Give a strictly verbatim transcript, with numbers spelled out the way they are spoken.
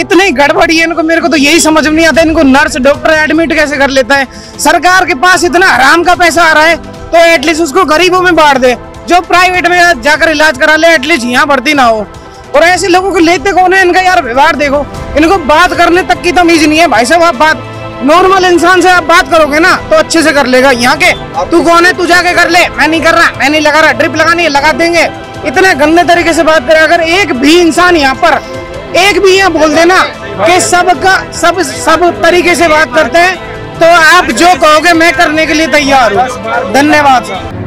इतनी गड़बड़ी है इनको, मेरे को तो यही समझ में नहीं आता इनको नर्स डॉक्टर एडमिट कैसे कर लेता है। सरकार के पास इतना हराम का पैसा आ रहा है तो एटलीस्ट उसको गरीबों में बांट दे, जो प्राइवेट में जाकर इलाज करा ले एटलीस्ट यहाँ भर्ती ना हो। और ऐसे लोगों को लेते कौन है, इनका यार व्यवहार देखो, इनको बात करने तक की तमीज नहीं है। भाई साहब आप बात नॉर्मल इंसान से आप बात करोगे ना तो अच्छे से कर लेगा, यहाँ के तू कौन है, तू जाके कर ले, मैं नहीं कर रहा, मैं नहीं लगा रहा, ड्रिप लगानी है लगा देंगे। इतने गंदे तरीके से बात करें। अगर एक भी इंसान यहाँ पर एक भी यहाँ बोल देना कि सबका सब सब तरीके से बात करते हैं तो आप जो कहोगे मैं करने के लिए तैयार हूँ। धन्यवाद।